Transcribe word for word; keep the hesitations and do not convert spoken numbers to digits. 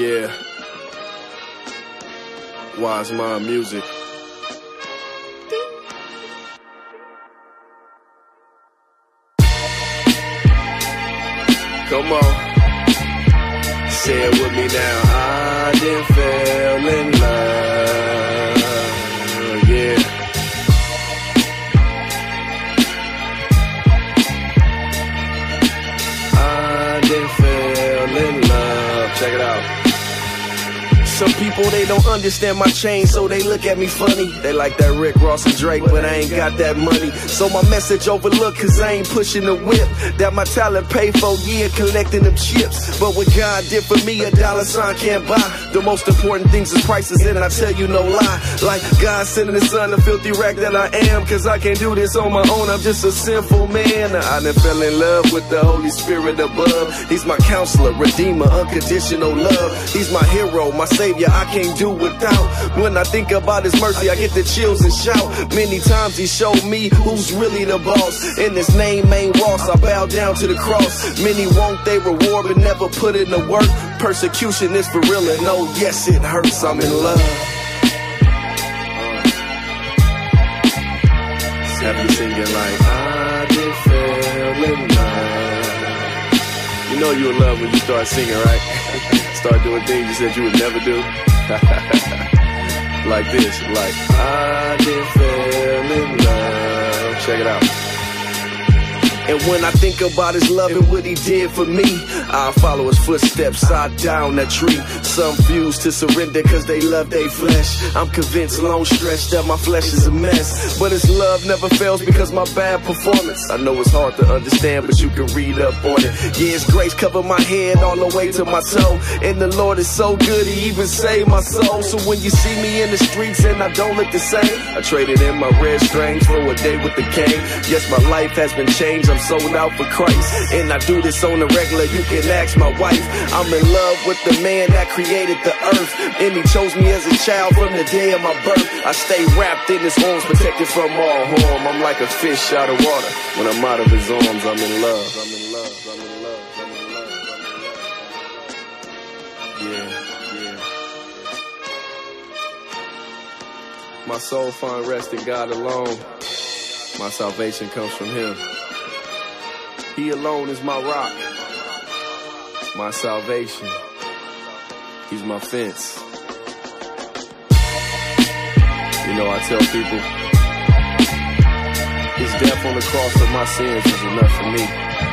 Yeah. Wise Mind Music. Come on. Say it with me now. I didn't fell in love. Yeah. I didn't fell in love. Check it out. Some people, they don't understand my change, so they look at me funny. They like that Rick Ross and Drake, but I ain't got that money. So my message overlooked, cause I ain't pushing the whip that my talent paid for, yeah, collecting them chips. But what God did for me, a dollar sign can't buy. The most important things is prices, and I tell you no lie. Like God sending his son, a filthy rack that I am, cause I can't do this on my own, I'm just a sinful man. I done fell in love with the Holy Spirit above. He's my counselor, redeemer, unconditional love. He's my hero, my savior, I can't do without. When I think about his mercy, I get the chills and shout. Many times he showed me who's really the boss, and his name ain't Ross. I bow down to the cross. Many won't they reward, but never put in the work. Persecution is for real, and oh yes, it hurts. I'm in love. Happy singing like I did fell in love. You know you in love when you start singing, right? Start doing things you said you would never do. Like this, like I did fell in love. Check it out. And when I think about his love and what he did for me, I follow his footsteps, I die on that tree. Some fuse to surrender cause they love their flesh. I'm convinced, long stretch, that my flesh is a mess. But his love never fails because my bad performance. I know it's hard to understand, but you can read up on it. Yeah, his grace covered my head all the way to my toe. And the Lord is so good, he even saved my soul. So when you see me in the streets and I don't look the same, I traded in my red strings for a day with the king. Yes, my life has been changed, I'm sold out for Christ, and I do this on the regular. You can ask my wife. I'm in love with the man that created the earth, and he chose me as a child from the day of my birth. I stay wrapped in his arms, protected from all harm. I'm like a fish out of water. When I'm out of his arms, I'm in love. I'm in love. I'm in love. I'm in love. Yeah, yeah. My soul finds rest in God alone. My salvation comes from Him. He alone is my rock, my salvation. He's my fence. You know, I tell people, his death on the cross of my sins is enough for me.